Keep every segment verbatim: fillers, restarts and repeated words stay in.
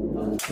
Everything.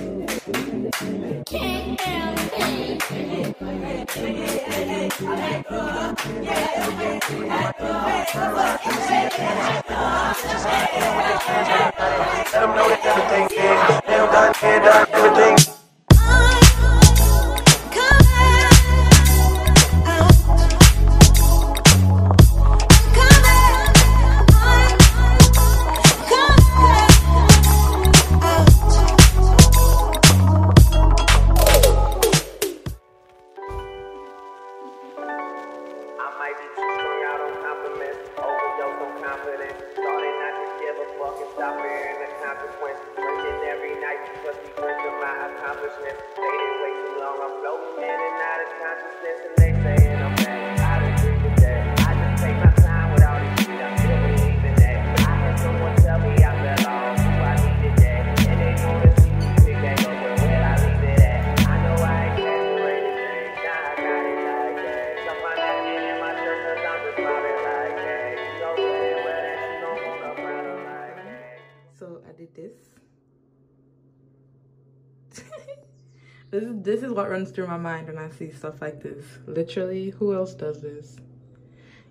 This is, this is what runs through my mind when I see stuff like this. Literally, who else does this?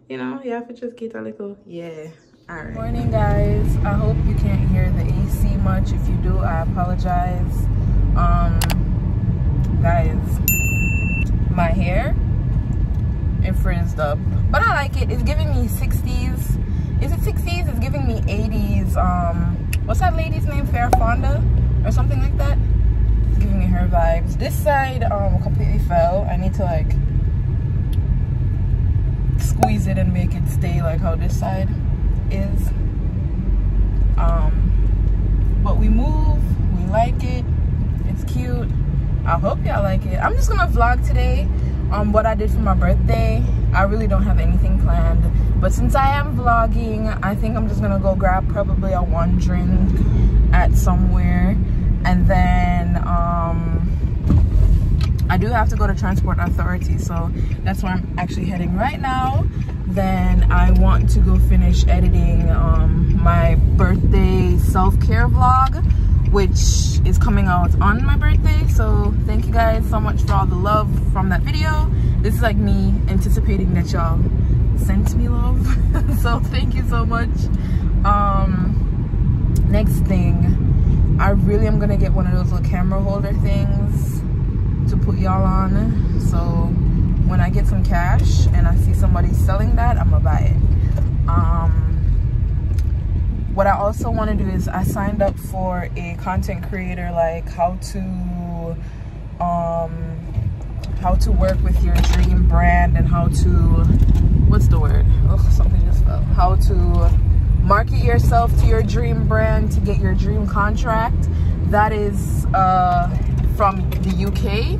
You know, yeah, for just get a little, yeah. All right. Good morning, guys. I hope you can't hear the A C much. If you do, I apologize. Um, guys, my hair, it frizzed up, but I like it. It's giving me sixties. Is it sixties? It's giving me eighties. Um, what's that lady's name? Farrah Fonda or something like that. Giving me her vibes. This side um completely fell. I need to like squeeze it and make it stay like how this side is. Um but we move, we like it, it's cute. I hope y'all like it. I'm just gonna vlog today um what I did for my birthday. I really don't have anything planned, but since I am vlogging, I think I'm just gonna go grab probably a one drink at somewhere. And then um, I do have to go to Transport Authority, so that's where I'm actually heading right now. Then I want to go finish editing um, my birthday self-care vlog, which is coming out on my birthday. So thank you guys so much for all the love from that video. This is like me anticipating that y'all sent me love. So thank you so much. Um, next thing. I really am gonna get one of those little camera holder things to put y'all on. So when I get some cash and I see somebody selling that, I'm gonna buy it. Um, what I also wanna do is I signed up for a content creator, like how to, um, how to work with your dream brand and how to, what's the word? Oh, something just fell. How to market yourself to your dream brand to get your dream contract. That is uh, from the U K.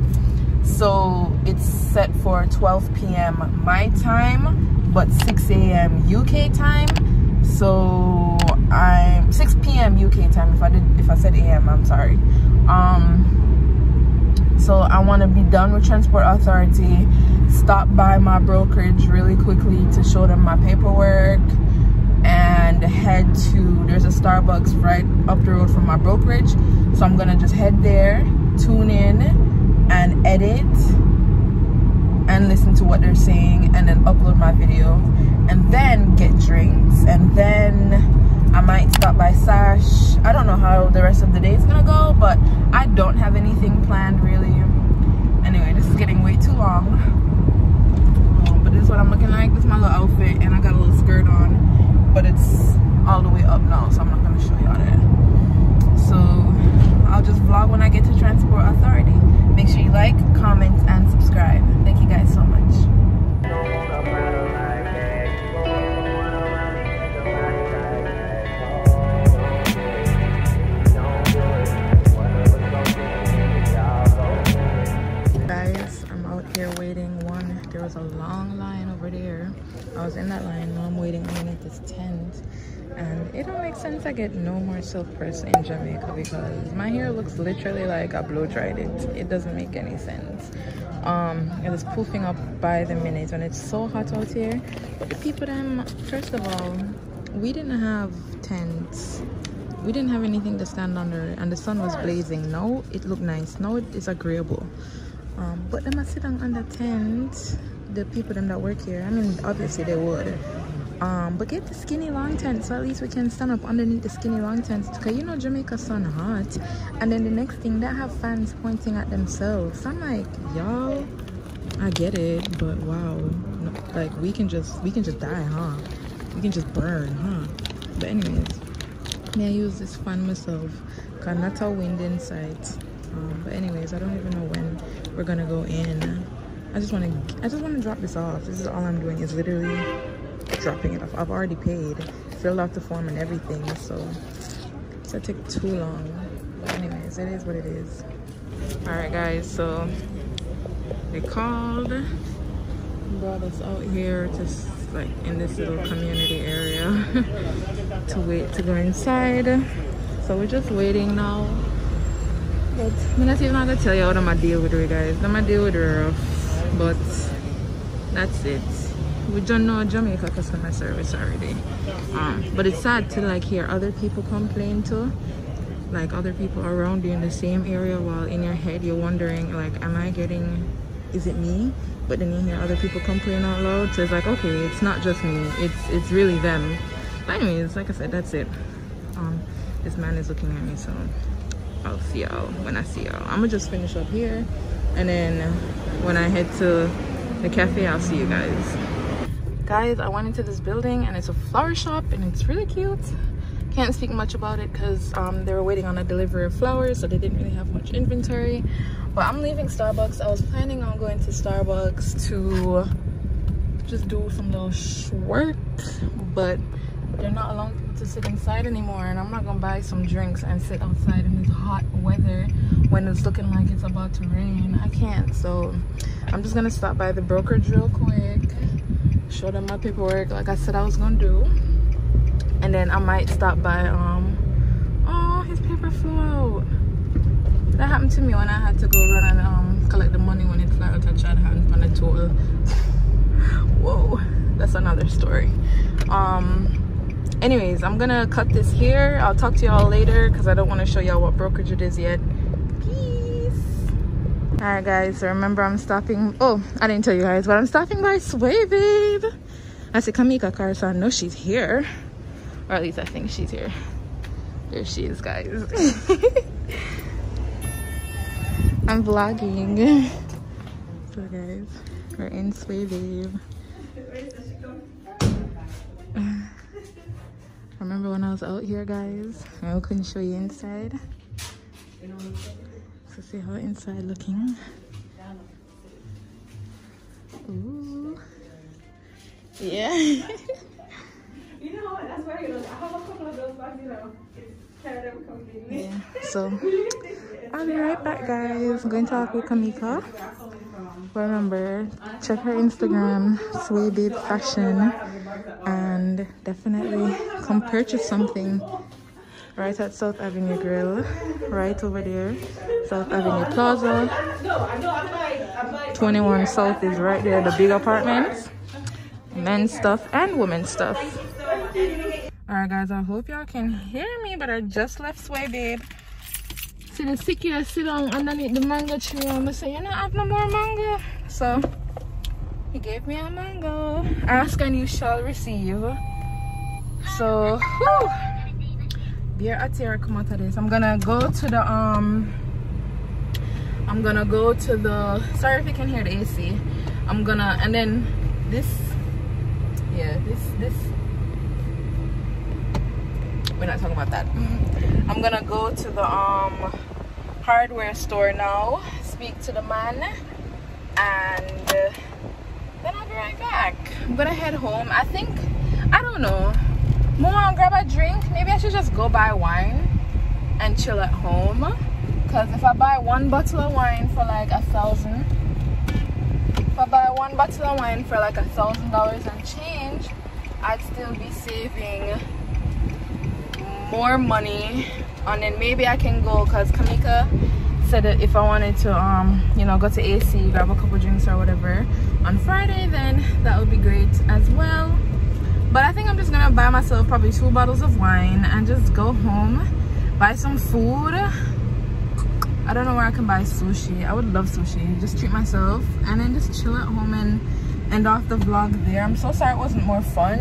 So it's set for twelve P M my time, but six A M U K time. So I'm six P M U K time. If I did, if I said A M, I'm sorry. Um, so I want to be done with Transport Authority. Stop by my brokerage really quickly to show them my paperwork. And head to, there's a Starbucks right up the road from my brokerage, so I'm gonna just head there, tune in and edit and listen to what they're saying, and then upload my video, and then get drinks, and then I might stop by Sash. I don't know how the rest of the day is gonna go, but I don't have anything planned really. Anyway, this is getting way too long, um, but this is what I'm looking like. This is my little outfit, and I got a little skirt on, but it's all the way up now, so I'm not gonna show y'all that. So I'll just vlog when I get to Transport Authority. Make sure you like, comment, and subscribe. Thank you guys so much. Guys, I'm out here waiting. One, there was a long line over there. I was in that line, now I'm waiting underneath this tent, and it don't make sense I get no more silk press in Jamaica because my hair looks literally like I blow dried it. It doesn't make any sense. Um, it is poofing up by the minute, and it's so hot out here. But the people, them, first of all, we didn't have tents we didn't have anything to stand under, and the sun was blazing. Now it looked nice. Now it is agreeable. Um, but them I sit down under tent, the people them that work here, I mean obviously they would. Um, but get the skinny long tent so at least we can stand up underneath the skinny long tents, because you know Jamaica sun hot. And then the next thing, they have fans pointing at themselves. So I'm like, y'all, I get it, but wow, no, like we can just we can just die, huh? We can just burn, huh? But anyways, may I use this fan myself, cause not a wind inside. Um, but anyways, I don't even know when we're gonna go in. I just wanna I just wanna drop this off. This is all I'm doing, is literally dropping it off. I've already paid, filled out the form and everything, so that took too long. But anyways, it is what it is. Alright guys, so they called, brought us out here just like in this little community area to wait to go inside. So we're just waiting now. But I'm not even gonna tell you how I'm gonna deal with her, guys. I'm gonna deal with her, but that's it. We don't know Jamaica customer service already. Um, but it's sad to like hear other people complain too, like other people around you in the same area, while in your head you're wondering like, am I getting, is it me? But then you hear other people complain out loud, so it's like, okay, it's not just me, it's it's really them. But anyways, like I said, that's it. Um, this man is looking at me, so I'll see y'all when I see y'all. I'ma just finish up here, and then when I head to the cafe, I'll see you guys. Guys, I went into this building and it's a flower shop and it's really cute. Can't speak much about it because um, they were waiting on a delivery of flowers, so they didn't really have much inventory. But I'm leaving Starbucks. I was planning on going to Starbucks to just do some little work, but they're not allowing people to sit inside anymore, and I'm not gonna buy some drinks and sit outside in this hot weather when it's looking like it's about to rain. I can't, so I'm just gonna stop by the brokerage real quick, show them my paperwork like I said I was gonna do. And then I might stop by, um, oh, his paper flew out. That happened to me when I had to go run and um, collect the money when it flew out. I tried hand on the total. Whoa, that's another story. Um, anyways, I'm gonna cut this here. I'll talk to y'all later because I don't want to show y'all what brokerage it is yet. Peace. All right, guys, so remember I'm stopping. Oh, I didn't tell you guys, but I'm stopping by Sway Babe. I said, Kamika Carson, I know she's here. Or at least I think she's here. There she is, guys. I'm vlogging. So guys, we're in Sway Babe. Remember when I was out here, guys? I couldn't show you inside. So see how inside looking. Ooh. Yeah. You know what? That's why you know, I have a couple of those bags, you know, carry them completely. Yeah, so I'll be right back, guys. I'm going to talk with Kamika. But remember, check her Instagram, Sweet Babe Fashion, and definitely come purchase something right at South Avenue Grill, right over there. South Avenue Plaza, twenty-one South is right there, the big apartments. Men's stuff and women's stuff. Alright guys, I hope y'all can hear me, but I just left Sway Babe. See the sick here, sit down underneath the mango tree, and I say, you know, I have no more mango. So he gave me a mango. Ask and you shall receive. So whew, beer at here, come out of this. I'm gonna go to the um I'm gonna go to the, sorry if you can hear the A C. I'm gonna, and then this yeah this this we're not talking about that. I'm gonna go to the um hardware store now, speak to the man, and uh, then I'll be right back. I'm gonna head home, I think. I don't know, Mom, I'll grab a drink. Maybe I should just go buy wine and chill at home, because if I buy one bottle of wine for like a thousand If I buy one bottle of wine for like a thousand dollars and change, I'd still be saving more money. And then maybe I can go, because Kamika said that if I wanted to, um, you know, go to A C, grab a couple drinks or whatever on Friday, then that would be great as well. But I think I'm just gonna buy myself probably two bottles of wine and just go home, buy some food. I don't know where I can buy sushi. I would love sushi. Just treat myself and then just chill at home and end off the vlog there. I'm so sorry it wasn't more fun.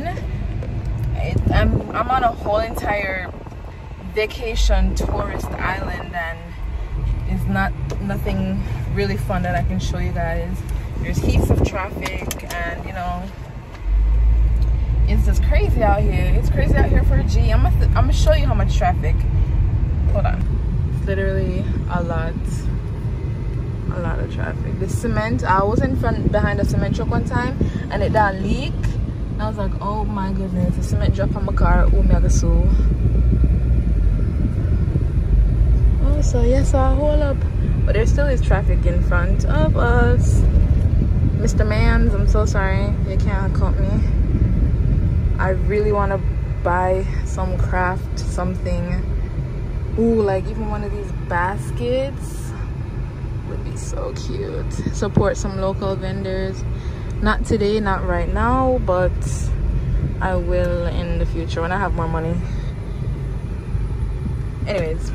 It, I'm, I'm on a whole entire vacation tourist island and it's not nothing really fun that I can show you guys. There's heaps of traffic and you know, it's just crazy out here. It's crazy out here for a G. I'm gonna, I'm gonna show you how much traffic. Hold on. It's literally a lot, a lot of traffic. The cement, I was in front, behind a cement truck one time and it got leak. And I was like, oh my goodness, the cement dropped on my car. Oh my God, so. Oh, so yes, I'll hold up. But there still is traffic in front of us. Mister Mans, I'm so sorry. You can't help me. I really want to buy some craft something. Ooh, like even one of these baskets would be so cute. Support some local vendors. Not today, not right now, but I will in the future when I have more money. Anyways,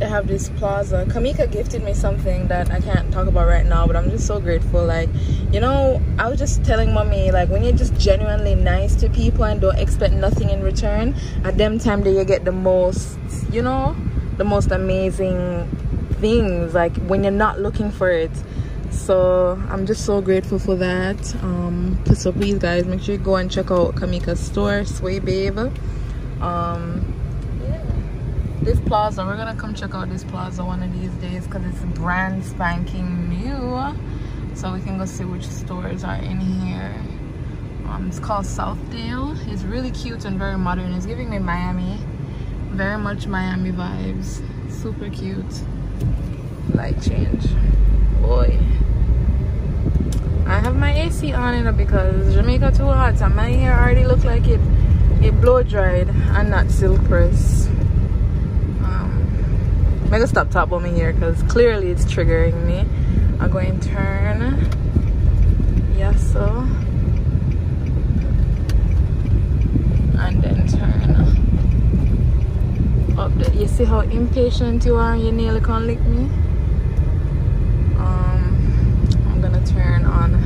I have this plaza. Kamika gifted me something that I can't talk about right now, but I'm just so grateful. Like, you know, I was just telling mommy, like, when you're just genuinely nice to people and don't expect nothing in return, at them time that you get the most, you know, the most amazing things, like when you're not looking for it. So I'm just so grateful for that. Um so please guys, make sure you go and check out Kamika's store, Sway Babe. um This plaza, we're gonna come check out this plaza one of these days because it's brand spanking new. So we can go see which stores are in here. Um, it's called Southdale. It's really cute and very modern. It's giving me Miami, very much Miami vibes. Super cute. Light change, boy. I have my A C on it because Jamaica too hot, and my hair already look like it it blow dried and not silk press. I'm gonna stop top bombing here because clearly it's triggering me. I'm going to turn, yes, so, and then turn up. The, you see how impatient you are and you nearly can't lick me? Um, I'm gonna turn on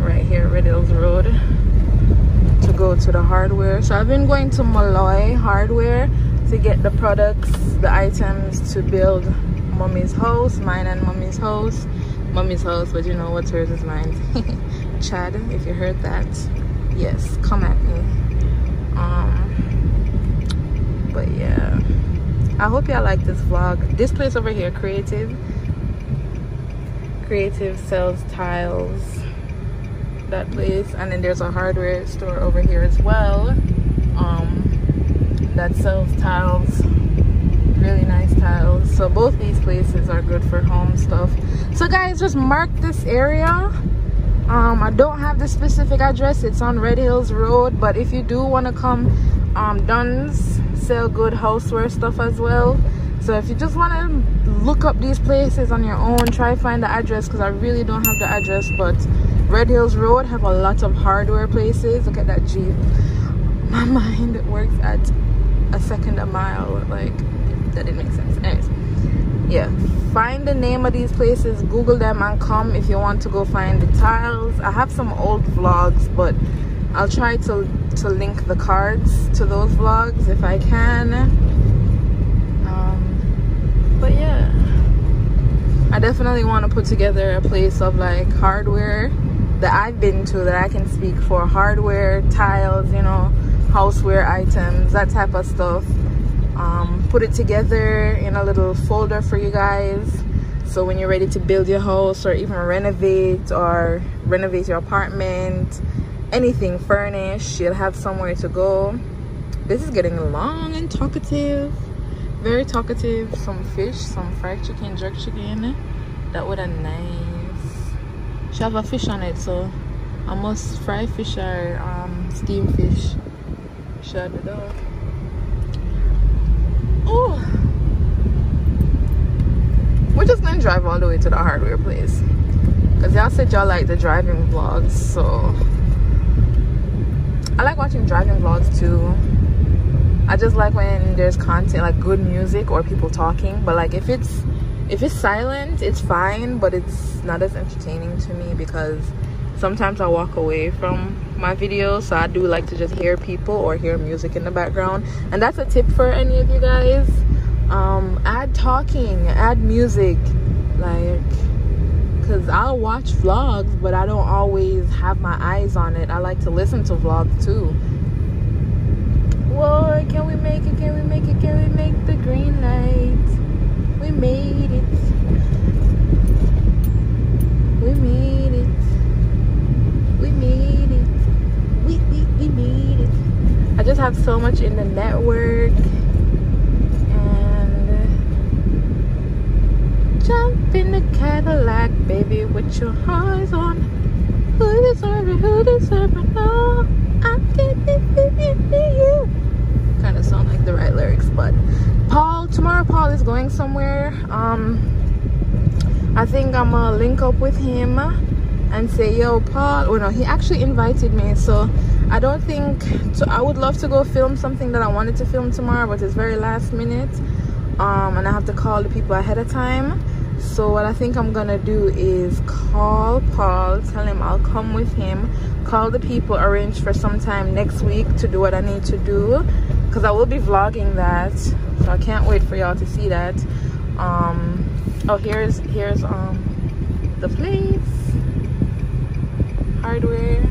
right here, Riddles Road, to go to the hardware. So I've been going to Malloy Hardware to get the products, the items to build mommy's house, mine and mommy's house, mommy's house, but you know what's hers is mine. Chad, if you heard that, yes, come at me. Um, but yeah, I hope y'all like this vlog. This place over here, Creative, Creative sells tiles, that place, and then there's a hardware store over here as well. Um, that sells tiles, really nice tiles. So both these places are good for home stuff. So guys, just mark this area. um I don't have the specific address. It's on Red Hills Road, but if you do want to come, um Dunn's sell good houseware stuff as well. So if you just want to look up these places on your own, try find the address, because I really don't have the address. But Red Hills Road have a lot of hardware places. Look at that Jeep. My mind works at a second a mile. Like, that didn't make sense. Anyways, yeah, find the name of these places, Google them, and come if you want to go find the tiles. I have some old vlogs, but I'll try to to link the cards to those vlogs if I can. Um but yeah, I definitely want to put together a place of like hardware that I've been to, that I can speak for hardware, tiles, you know, houseware items, that type of stuff. Um, put it together in a little folder for you guys, so when you're ready to build your house or even renovate or renovate your apartment, anything furnished, you'll have somewhere to go. This is getting long and talkative, very talkative. Some fish, some fried chicken, jerk chicken, that would a nice, she have a fish on it, so I must fry fish or um, steam fish. Shut it up. Oh, we're just gonna drive all the way to the hardware place because y'all said y'all like the driving vlogs, so I like watching driving vlogs too. I just like when there's content, like good music or people talking. But like if it's if it's silent, it's fine, but it's not as entertaining to me because sometimes I walk away from my videos. So I do like to just hear people or hear music in the background. And that's a tip for any of you guys. Um, add talking, add music, like, because I'll watch vlogs, but I don't always have my eyes on it. I like to listen to vlogs too. Whoa, can we make it? Can we make it? Can we make the green light? We made it. We made it. We made it. We, we, we made it. I just have so much in the network. And jump in the Cadillac, baby, with your eyes on. Who deserve it? Who deserve it? No, I can't be, be, be, be you. Kind of sound like the right lyrics, but Paul, tomorrow Paul is going somewhere. Um, I think I'm gonna link up with him and say, yo, Paul. Oh no, he actually invited me, so I don't think. So I would love to go film something that I wanted to film tomorrow, but it's very last minute, um, and I have to call the people ahead of time. So what I think I'm gonna do is call Paul, tell him I'll come with him, call the people, arrange for sometime next week to do what I need to do, because I will be vlogging that, so I can't wait for y'all to see that. Um, oh, here's here's um the place. Hardware.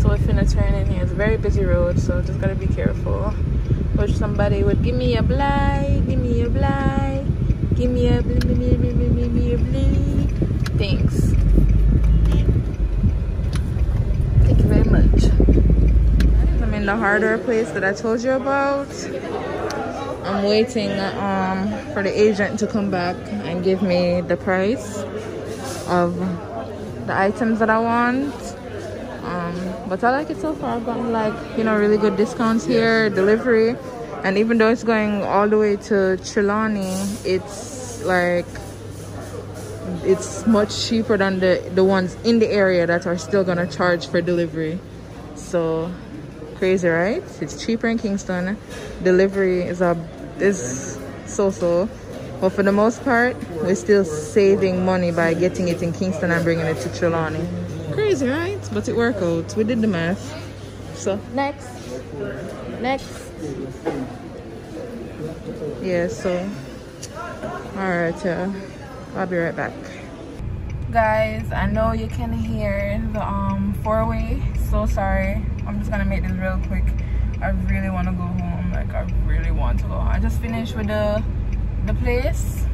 So it's gonna turn in here. It's a very busy road, so just gotta be careful. Wish somebody would give me a blight, give me a blight, give me a blee, blee, blee, blee, blee, blee, blee. Thanks. Thank you very much. I'm in the hardware place that I told you about. I'm waiting um for the agent to come back and give me the price of the items that I want, um, but I like it so far. I've gotten like, you know, really good discounts here, delivery, and even though it's going all the way to Trelawney, it's like it's much cheaper than the the ones in the area that are still gonna charge for delivery. So crazy, right? It's cheaper in Kingston. Delivery is a is so-so. But for the most part, we're still saving money by getting it in Kingston and bringing it to Trelawney. Crazy, right? But it worked out. We did the math. So, next. Next. Yeah, so. Alright, yeah. I'll be right back. Guys, I know you can hear the um, four-way. So sorry. I'm just going to make this real quick. I really want to go home. Like, I really want to go home. I just finished with the... the place,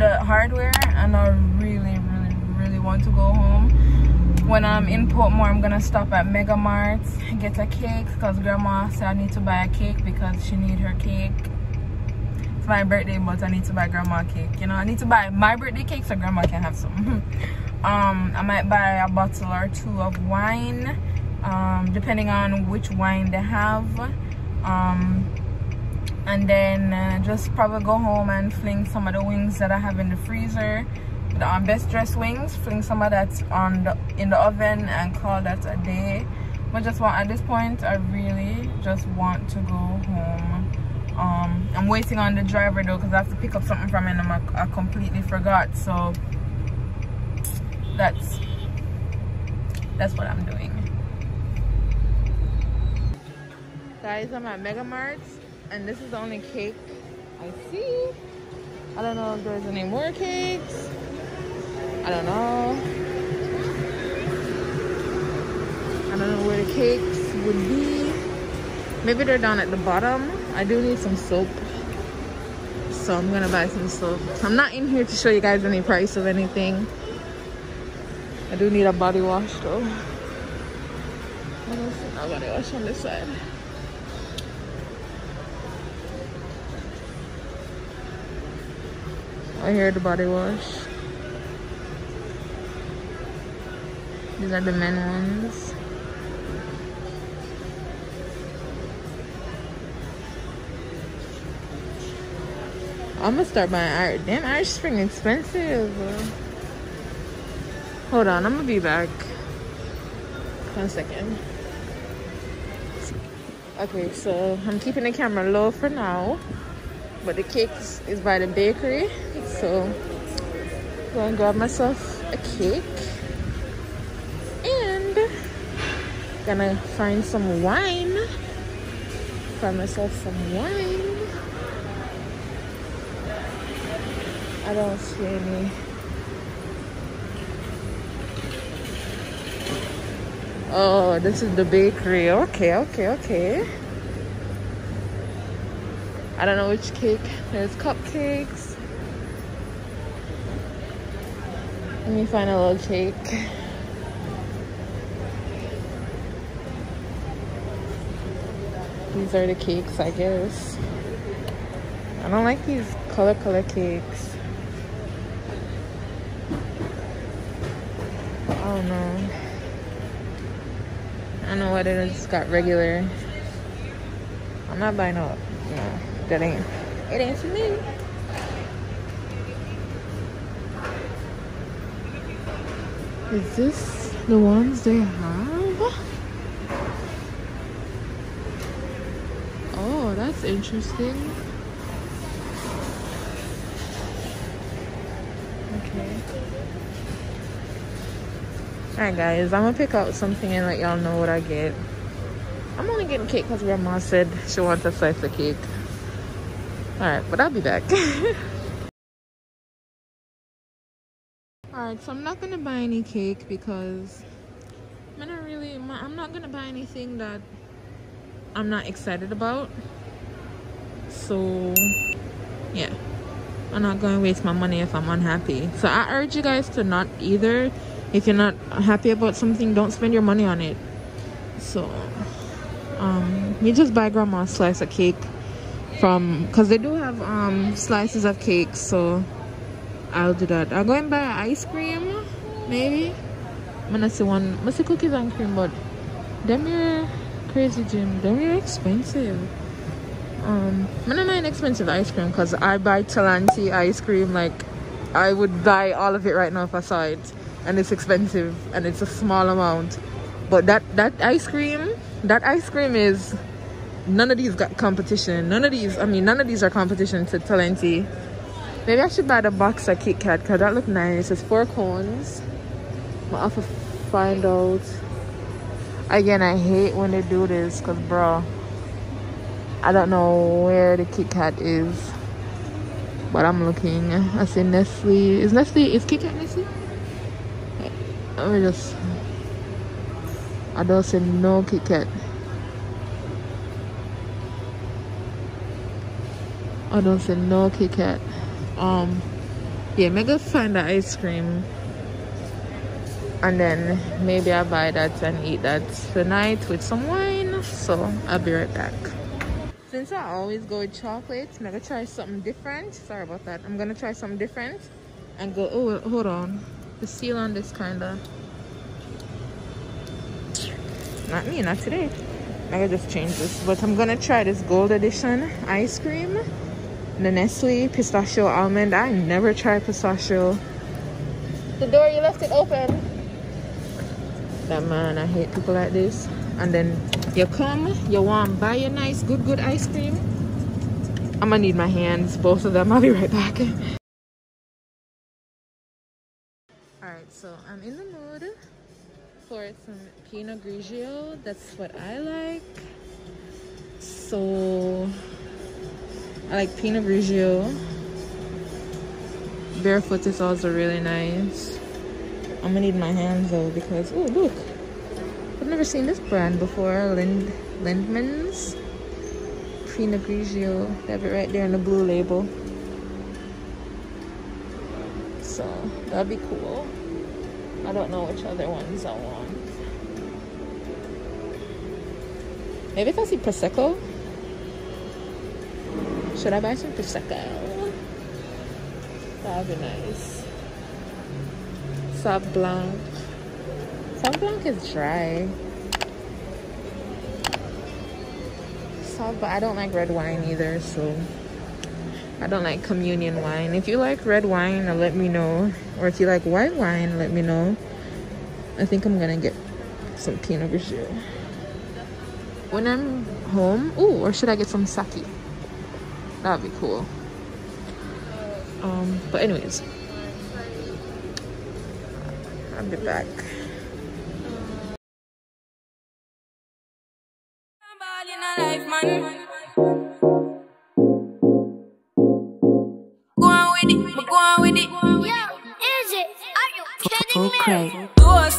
the hardware, and I really really really want to go home. When I'm in Portmore, I'm gonna stop at Mega Mart, get a cake, because grandma said I need to buy a cake because she need her cake. It's my birthday, but I need to buy grandma cake, you know. I need to buy my birthday cake so grandma can have some. um I might buy a bottle or two of wine, um depending on which wine they have. um And then uh, just probably go home and fling some of the wings that I have in the freezer. The um, best dressed wings. Fling some of that on the, in the oven and call that a day. But just want, at this point, I really just want to go home. Um, I'm waiting on the driver though, because I have to pick up something from him and I, I completely forgot. So that's that's what I'm doing. Guys, I'm at Mega Mart. And this is the only cake I see. I don't know if there's any more cakes. I don't know. I don't know where the cakes would be. Maybe they're down at the bottom. I do need some soap. So I'm gonna buy some soap. I'm not in here to show you guys any price of anything. I do need a body wash though. I gotta wash on this side. I hear the body wash. These are the men ones. I'm gonna start buying Irish. Damn, Irish Spring expensive. Hold on, I'm gonna be back. One second. Okay, so I'm keeping the camera low for now, but the cake is by the bakery, so I'm going to grab myself a cake and gonna find some wine. Find myself some wine. I don't see any. Oh, this is the bakery. Okay, okay, okay. I don't know which cake. There's cupcakes. Let me find a little cake. These are the cakes, I guess. I don't like these color color cakes. I don't know. I don't know what it is. Got regular. I'm not buying up. No, that ain't. It ain't for me. Is this the ones they have? Oh, that's interesting. Alright guys, I'm gonna pick out something and let y'all know what I get. I'm only getting cake because grandma said she wants a slice of cake. Alright, but I'll be back. Alright, so I'm not gonna buy any cake because I'm not really, I'm not gonna buy anything that I'm not excited about. So yeah, I'm not gonna waste my money if I'm unhappy. So I urge you guys to not either. If you're not happy about something, don't spend your money on it. So, um, you just buy grandma a slice of cake from, because they do have um, slices of cake, so I'll do that. I'll go and buy ice cream, maybe. I'm gonna see one, I'm gonna see cookies and cream, but them are crazy, Jim. Them are expensive. Um, I'm gonna buy an expensive ice cream, because I buy Talenti ice cream, like, I would buy all of it right now if I saw it. And it's expensive and it's a small amount, but that that ice cream that ice cream is, none of these got competition. None of these, I mean, none of these are competition to Talenti. Maybe I should buy the box of Kit Kat because that look nice. It's four cones. I'll have to find out. Again, I hate when they do this because, bro, I don't know where the Kit Kat is, but I'm looking. I see Nestle. Is Nestle? Is Kit Kat Nestle? Let me just, I don't say no Kit Kat. I don't say no Kit Kat. Um, yeah, maybe find the ice cream. And then maybe I'll buy that and eat that tonight with some wine. So I'll be right back. Since I always go with chocolates, I'm gonna try something different. Sorry about that. I'm gonna try something different and go, oh, hold on. The seal on this kinda. Not me, not today. I gotta just change this. But I'm gonna try this gold edition ice cream. The Nestle pistachio almond. I never tried pistachio. The door, you left it open. That man, I hate people like this. And then you come, you want buy your nice, good, good ice cream. I'm gonna need my hands, both of them. I'll be right back. So I'm in the mood for some Pinot Grigio. That's what I like. So I like Pinot Grigio. Barefoot is also really nice. I'm gonna need my hands though because, oh look, I've never seen this brand before. Lind Lindman's Pinot Grigio. They have it right there in the blue label. So that'll be cool. I don't know which other ones I want. Maybe if I see Prosecco. Should I buy some Prosecco? That would be nice. Sauvignon Blanc. Sauvignon Blanc is dry. Sauvignon, I don't like red wine either, so I don't like communion wine. If you like red wine, let me know. Or if you like white wine, let me know. I think I'm gonna get some Pinot Grigio. When I'm home, oh, or should I get some sake? That'd be cool. Um, but anyways, I'll be back.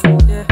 Okay.